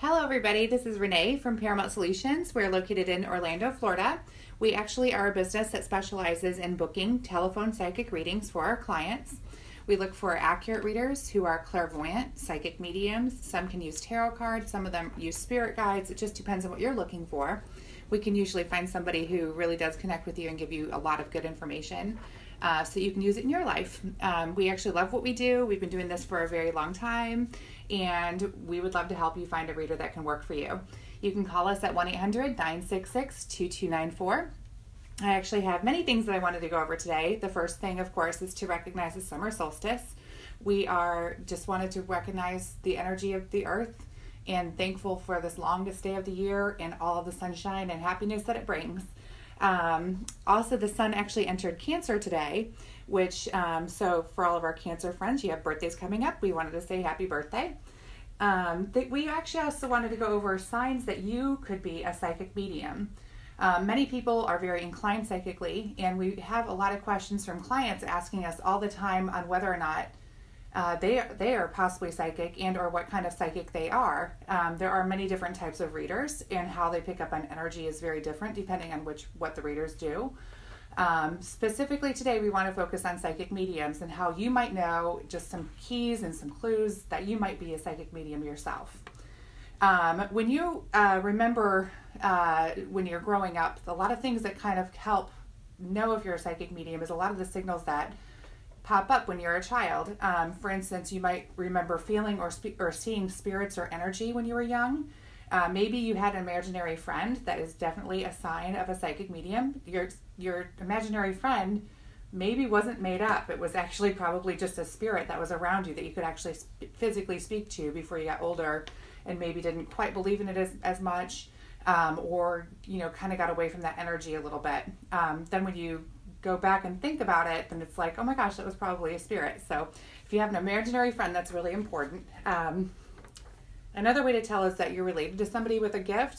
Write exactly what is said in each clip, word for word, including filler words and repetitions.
Hello everybody, this is Renee from Paramount Solutions. We're located in Orlando, Florida. We actually are a business that specializes in booking telephone psychic readings for our clients. We look for accurate readers who are clairvoyant, psychic mediums. Some can use tarot cards, some of them use spirit guides. It just depends on what you're looking for. We can usually find somebody who really does connect with you and give you a lot of good information uh, so you can use it in your life. Um, we actually love what we do. We've been doing this for a very long time, and we would love to help you find a reader that can work for you. You can call us at one eight hundred, nine six six, two two nine four. I actually have many things that I wanted to go over today. The first thing, of course, is to recognize the summer solstice. We are just wanted to recognize the energy of the earth and thankful for this longest day of the year and all of the sunshine and happiness that it brings. Um, also, the sun actually entered Cancer today, which, um, so for all of our Cancer friends, you have birthdays coming up. We wanted to say happy birthday. Um, th- we actually also wanted to go over signs that you could be a psychic medium. Um, many people are very inclined psychically, and we have a lot of questions from clients asking us all the time on whether or not Uh, they, they are possibly psychic and or what kind of psychic they are. Um, there are many different types of readers, and how they pick up on energy is very different depending on which what the readers do. Um, specifically today, we want to focus on psychic mediums and how you might know just some keys and some clues that you might be a psychic medium yourself. Um, when you uh, remember uh, when you're growing up, a lot of things that kind of help know if you're a psychic medium is a lot of the signals that pop up when you're a child. Um, for instance, you might remember feeling or spe- or seeing spirits or energy when you were young. Uh, maybe you had an imaginary friend. That is definitely a sign of a psychic medium. Your your imaginary friend maybe wasn't made up. It was actually probably just a spirit that was around you that you could actually sp- physically speak to before you got older, and maybe didn't quite believe in it as, as much, um, or you know, kind of got away from that energy a little bit. Um, then when you go back and think about it, then it's like, oh my gosh, that was probably a spirit. So if you have an imaginary friend, that's really important. Um, another way to tell is that you're related to somebody with a gift.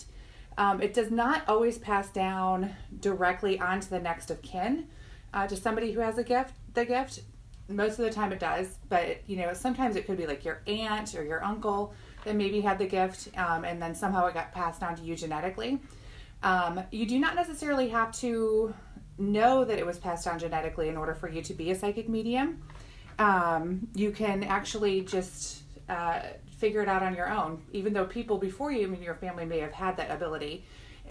Um, it does not always pass down directly onto the next of kin uh, to somebody who has a gift. The gift, most of the time it does, but you know, sometimes it could be like your aunt or your uncle that maybe had the gift, um, and then somehow it got passed on to you genetically. Um, you do not necessarily have to know that it was passed on genetically in order for you to be a psychic medium. Um, you can actually just uh, figure it out on your own. Even though people before you and your family may have had that ability,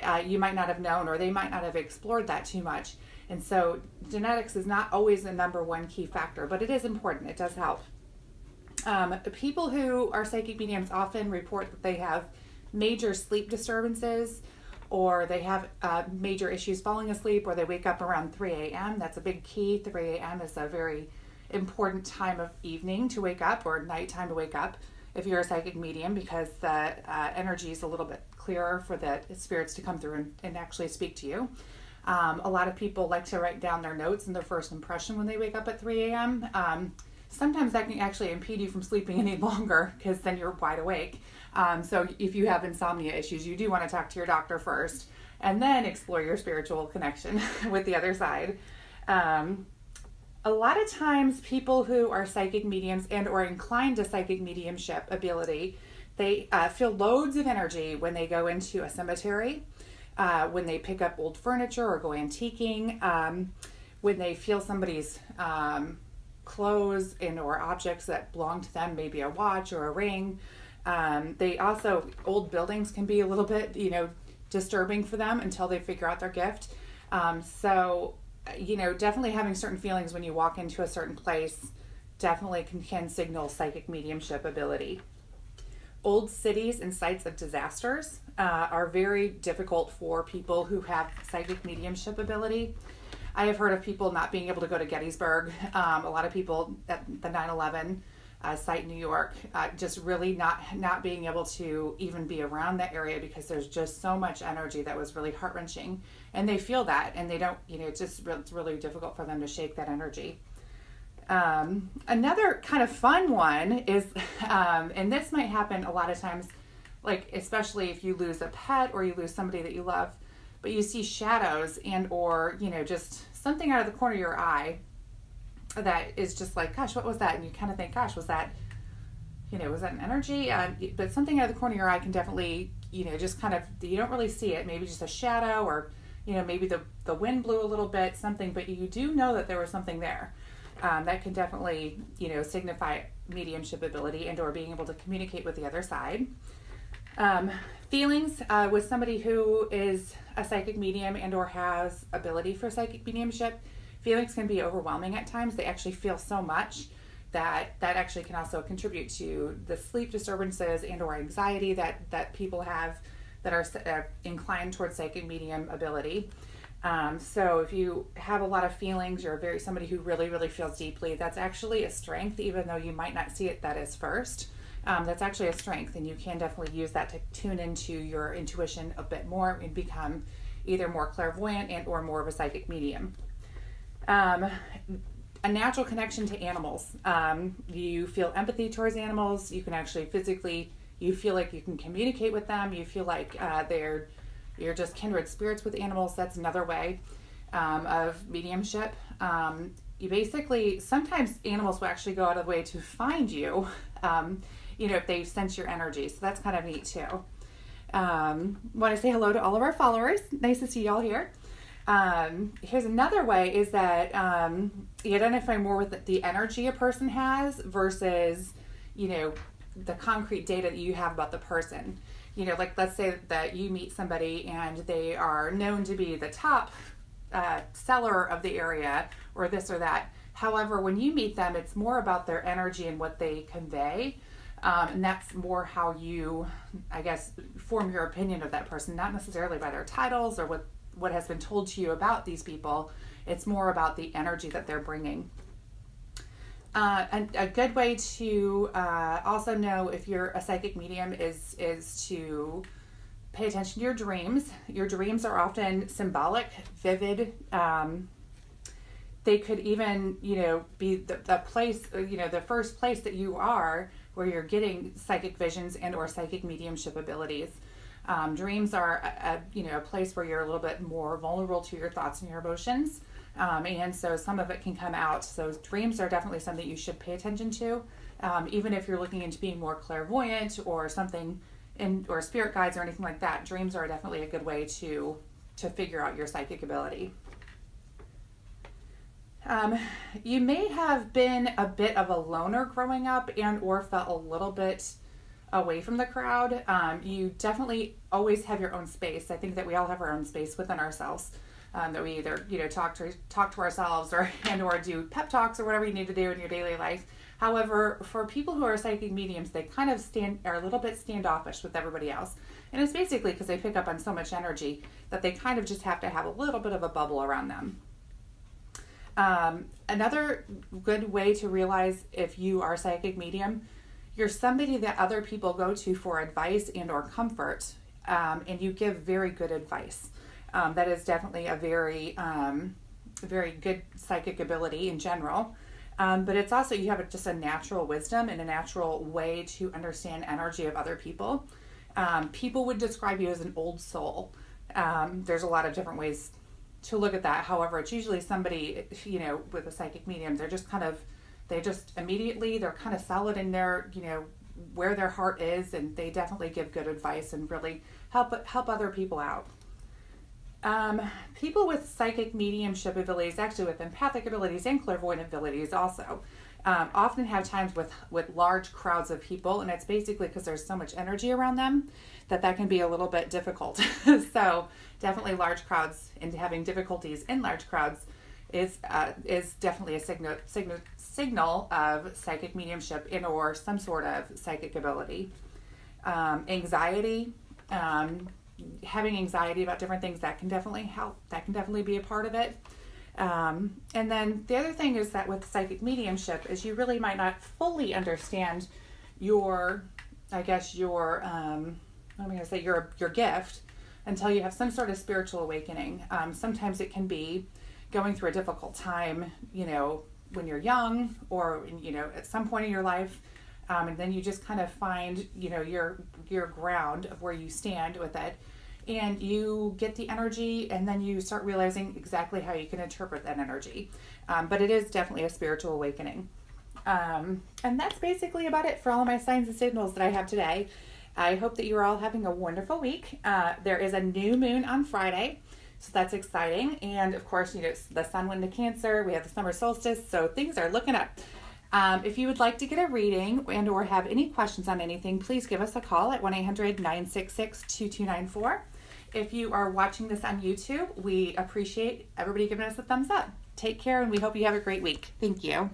uh, you might not have known, or they might not have explored that too much. And so genetics is not always the number one key factor, but it is important. It does help. Um, people who are psychic mediums often report that they have major sleep disturbances, or they have uh, major issues falling asleep, or they wake up around three a.m. That's a big key. three a.m. is a very important time of evening to wake up, or nighttime to wake up if you're a psychic medium, because the uh, energy is a little bit clearer for the spirits to come through and, and actually speak to you. Um, a lot of people like to write down their notes and their first impression when they wake up at three a.m. Um, sometimes that can actually impede you from sleeping any longer, because then you're wide awake. Um, so if you have insomnia issues, you do want to talk to your doctor first and then explore your spiritual connection with the other side. Um, a lot of times people who are psychic mediums and or inclined to psychic mediumship ability, they uh, feel loads of energy when they go into a cemetery, uh, when they pick up old furniture or go antiquing, um, when they feel somebody's um, clothes and or objects that belong to them, maybe a watch or a ring. Um, they also, old buildings can be a little bit, you know, disturbing for them until they figure out their gift. Um, so, you know, definitely having certain feelings when you walk into a certain place definitely can, can signal psychic mediumship ability. Old cities and sites of disasters uh, are very difficult for people who have psychic mediumship ability. I have heard of people not being able to go to Gettysburg. Um, a lot of people at the nine eleven Uh, site in New York, uh, just really not not being able to even be around that area, because there's just so much energy that was really heart-wrenching, and they feel that, and they don't, you know, it's just it's really difficult for them to shake that energy. Um, another kind of fun one is, um, and this might happen a lot of times, like especially if you lose a pet or you lose somebody that you love, but you see shadows and or, you know, just something out of the corner of your eye that is just like, gosh, what was that? And you kind of think, gosh, was that you know, was that an energy? Um, but something out of the corner of your eye can definitely, you know, just kind of, you don't really see it. Maybe just a shadow, or, you know, maybe the, the wind blew a little bit, something, but you do know that there was something there. Um, that can definitely, you know, signify mediumship ability and or being able to communicate with the other side. Um, feelings uh, with somebody who is a psychic medium and or has ability for psychic mediumship, feelings can be overwhelming at times. They actually feel so much that that actually can also contribute to the sleep disturbances and or anxiety that, that people have that are uh, inclined towards psychic medium ability. Um, so if you have a lot of feelings, you're very somebody who really, really feels deeply, that's actually a strength, even though you might not see it that is first. Um, that's actually a strength, and you can definitely use that to tune into your intuition a bit more and become either more clairvoyant and or more of a psychic medium. Um, a natural connection to animals. Um, you feel empathy towards animals. You can actually physically, you feel like you can communicate with them. You feel like uh, they're, you're just kindred spirits with animals. That's another way um, of mediumship. Um, you basically, sometimes animals will actually go out of the way to find you, um, you know, if they sense your energy. So that's kind of neat too. Um, want to say hello to all of our followers. Nice to see y'all here. Um, here's another way is that um, you identify more with the energy a person has versus, you know, the concrete data that you have about the person. You know, like let's say that you meet somebody and they are known to be the top uh, seller of the area or this or that. However, when you meet them, it's more about their energy and what they convey. Um, and that's more how you, I guess, form your opinion of that person, not necessarily by their titles or what, what has been told to you about these people. It's more about the energy that they're bringing. Uh, and a good way to uh, also know if you're a psychic medium is is to pay attention to your dreams. Your dreams are often symbolic, vivid. Um, they could even, you know, be the, the place, you know, the first place that you are where you're getting psychic visions and or psychic mediumship abilities. Um, dreams are, a, a, you know, a place where you're a little bit more vulnerable to your thoughts and your emotions. Um, and so some of it can come out. So dreams are definitely something you should pay attention to, um, even if you're looking into being more clairvoyant or something, in, or spirit guides or anything like that. Dreams are definitely a good way to to figure out your psychic ability. Um, you may have been a bit of a loner growing up and or felt a little bit away from the crowd. Um, you definitely always have your own space. I think that we all have our own space within ourselves. Um, that we either, you know, talk to talk to ourselves or and or do pep talks or whatever you need to do in your daily life. However, for people who are psychic mediums, they kind of stand are a little bit standoffish with everybody else, and it's basically because they pick up on so much energy that they kind of just have to have a little bit of a bubble around them. Um, another good way to realize if you are a psychic medium, you're somebody that other people go to for advice and or comfort, um, and you give very good advice. Um, that is definitely a very, um, very good psychic ability in general. Um, but it's also, you have a, just a natural wisdom and a natural way to understand energy of other people. Um, people would describe you as an old soul. Um, there's a lot of different ways to look at that. However, it's usually somebody, you know, with a psychic medium, they're just kind of, they just immediately, they're kind of solid in their, you know, where their heart is, and they definitely give good advice and really help, help other people out. Um, people with psychic mediumship abilities, actually with empathic abilities and clairvoyant abilities also, um, often have times with, with large crowds of people, and it's basically because there's so much energy around them that that can be a little bit difficult. So definitely large crowds and having difficulties in large crowds is, uh, is definitely a signal, signal, signal of psychic mediumship and or some sort of psychic ability. Um, anxiety, um, having anxiety about different things, that can definitely help. That can definitely be a part of it. Um, and then the other thing is that with psychic mediumship is you really might not fully understand your, I guess your, um, I'm going to say your, your gift until you have some sort of spiritual awakening. Um, sometimes it can be going through a difficult time, you know, when you're young or, you know, at some point in your life. Um, and then you just kind of find, you know, your your ground of where you stand with it, and you get the energy, and then you start realizing exactly how you can interpret that energy. Um, but it is definitely a spiritual awakening. Um, and that's basically about it for all of my signs and signals that I have today. I hope that you're all having a wonderful week. Uh, there is a new moon on Friday, so that's exciting. And of course, you know, the sun went into Cancer. We have the summer solstice, so things are looking up. Um, if you would like to get a reading and or have any questions on anything, please give us a call at one eight hundred, nine six six, two two nine four. If you are watching this on YouTube, we appreciate everybody giving us a thumbs up. Take care, and we hope you have a great week. Thank you.